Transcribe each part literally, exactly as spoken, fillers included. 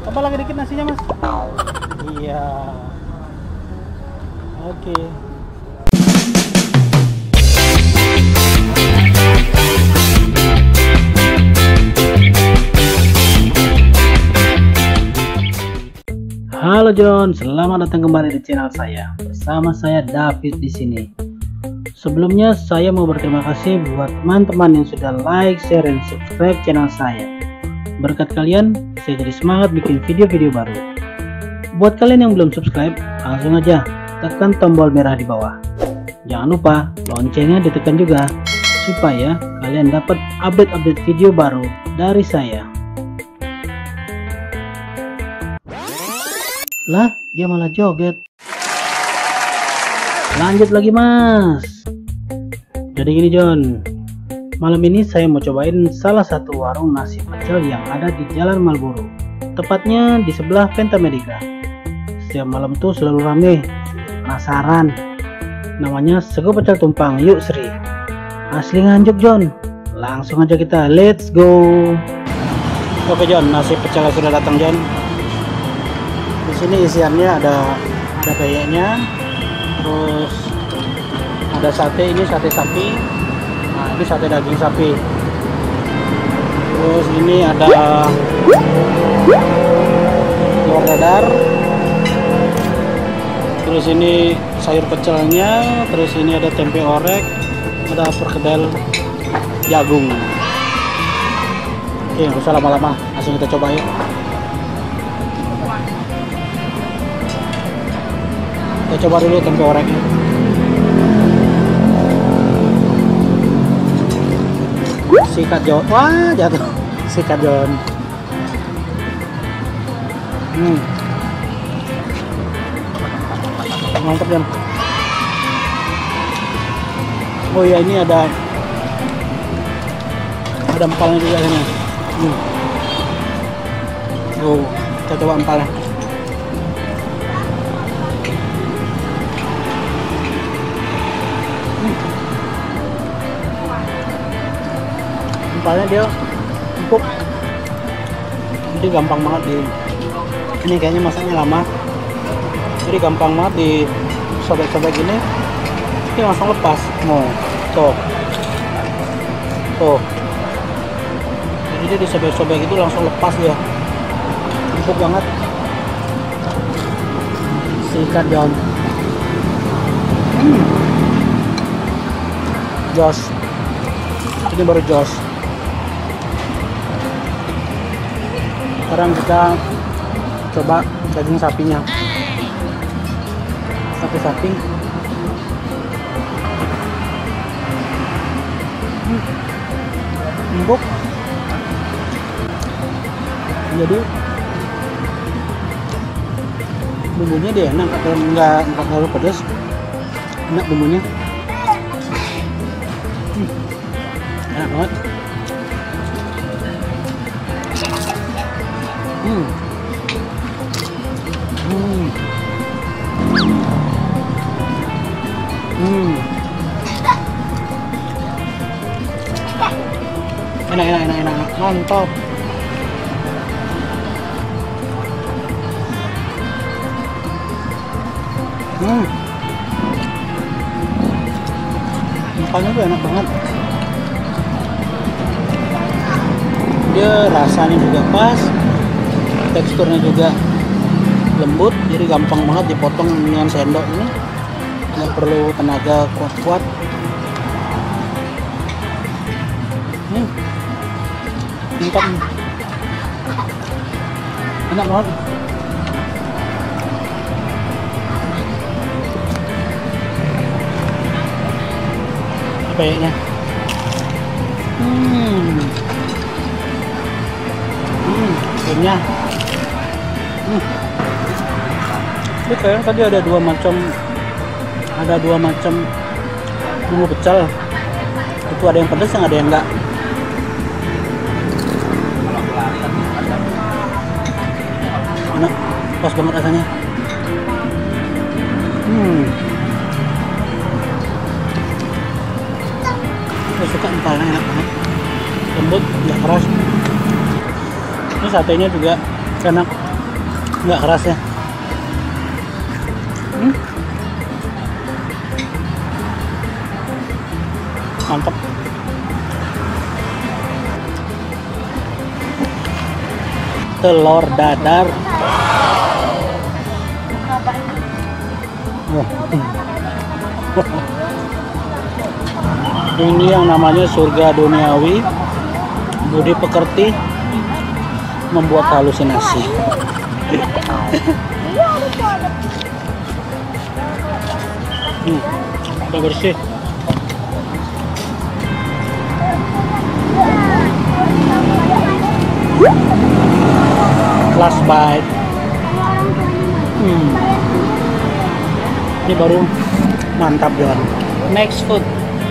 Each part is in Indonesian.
Tambah lagi dikit nasinya, Mas. Iya. Oke. Okay. Halo John, selamat datang kembali di channel saya. Bersama saya David di sini. Sebelumnya saya mau berterima kasih buat teman-teman yang sudah like, share, dan subscribe channel saya. Berkat kalian, saya jadi semangat bikin video-video baru. Buat kalian yang belum subscribe, langsung aja tekan tombol merah di bawah. Jangan lupa loncengnya ditekan juga supaya kalian dapat update-update video baru dari saya. Lah, dia malah joget. Lanjut lagi, Mas. Jadi gini, John, malam ini saya mau cobain salah satu warung nasi pecel yang ada di Jalan Malboro, tepatnya di sebelah Penta Medica. Setiap malam tuh selalu rame. Penasaran? Namanya Sego Pecel Tumpang. Yuk, Sri, asli Nganjuk, John. Langsung aja kita let's go. Oke, John, nasi pecelnya sudah datang, John. Di sini isiannya ada ada peyeknya, terus ada sate, ini sate sapi, nah ini sate daging sapi, terus ini ada telur dadar, terus ini sayur pecelnya, terus ini ada tempe orek, ada perkedel jagung. Oke, nggak usah lama-lama, langsung kita coba yuk. Kita coba dulu tempe oreknya. Sikat John. Wah, jatuh. Sikat John. Hmm. Mantap John. Oh ya, ini ada ada empalnya juga ini. Hmm. Oh, kita coba empalnya. Empalnya dia empuk, jadi gampang banget di ini, kayaknya masaknya lama, jadi gampang banget di sobek-sobek gini, ini langsung lepas. Mau tuh tuh jadi dia di sobek-sobek itu langsung lepas, dia empuk banget. Sikat daun. hmm. Jos, ini baru jos. Sekarang kita coba daging sapinya, sate sapi. hmm. Empuk, jadi bumbunya dia enak, atau enggak enggak terlalu pedas, enak bumbunya. hmm. Enak banget. Hmm. Hmm. Hmm. Enak, enak, enak, enak. Mantap. Hmm. Empalnya tuh enak banget. Dia rasanya juga pas. Teksturnya juga lembut, jadi gampang banget dipotong dengan sendok ini, nggak perlu tenaga kuat-kuat. Hmm, mantap, enak banget. Peyeknya. Hmm, hmm, peyeknya. Hmm. Ini kayaknya tadi ada dua macam ada dua macam bumbu pecel itu, ada yang pedas, yang ada yang enggak. Enak, pas banget rasanya. hmm. Saya suka empalnya, enak banget, lembut, nggak keras. Ini satenya juga enak. Nggak keras ya. Hmm. Mantap. Telur dadar. Wah. Ini yang namanya surga duniawi. Budi pekerti membuat halusinasi. Hmm, udah bersih. Last bite. Hmm. Ini baru mantap John. Next food.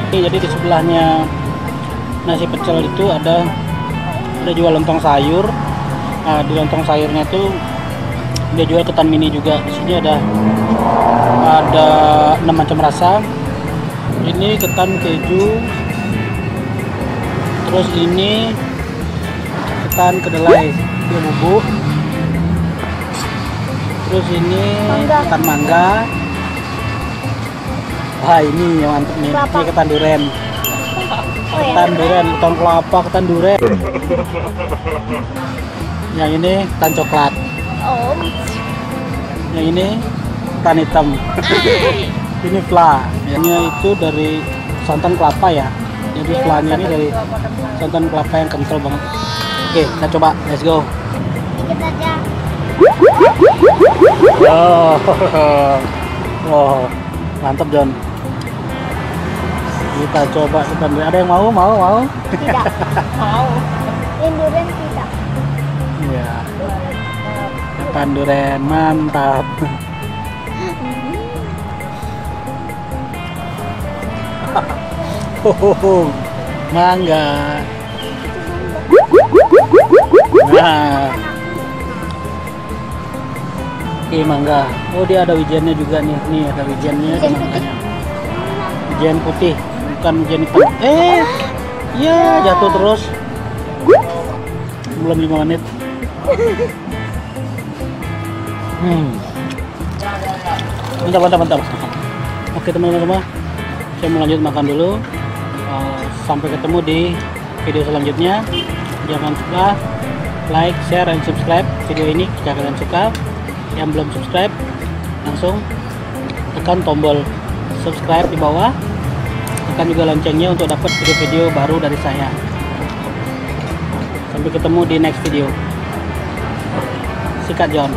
Jadi di sebelahnya nasi pecel itu ada ada jual lontong sayur. Nah, di lontong sayurnya tuh dia jual ketan mini juga. Di sini ada ada enam macam rasa. Ini ketan keju. Terus ini ketan kedelai dia bubuk. Terus ini mangga. Ketan mangga. Wah, ini yang mantep nih. Ini ketan durian. Ketan durian, ketan kelapa, ketan durian. Yang ini ketan coklat. Om. Yang ini ketan hitam. Ini fla. Ini itu dari santan kelapa ya. Jadi flanya ini dari santan kelapa yang kental banget. Oke, kita coba. Let's go. Oh, oh, mantap John. Kita coba ketan durian. Ada yang mau? Mau? Mau? Tidak. Mau. Yang durian tidak. Iya. Ketan durian mantap. Hohoho, mangga. Nah, oke mangga. Oh dia ada wijennya juga nih, nih ada wijennya, wijen mangganya. Wijen putih, bukan wijen hitam. Eh, ya jatuh terus. Belum lima menit. Hmm. Mantap, mantap, mantap. Oke teman-teman, saya mau lanjut makan dulu. Sampai ketemu di video selanjutnya. Jangan lupa like, share, dan subscribe video ini jika kalian suka. Yang belum subscribe langsung tekan tombol subscribe di bawah. Tekan juga loncengnya untuk dapat video-video baru dari saya. Sampai ketemu di next video. Sikat John.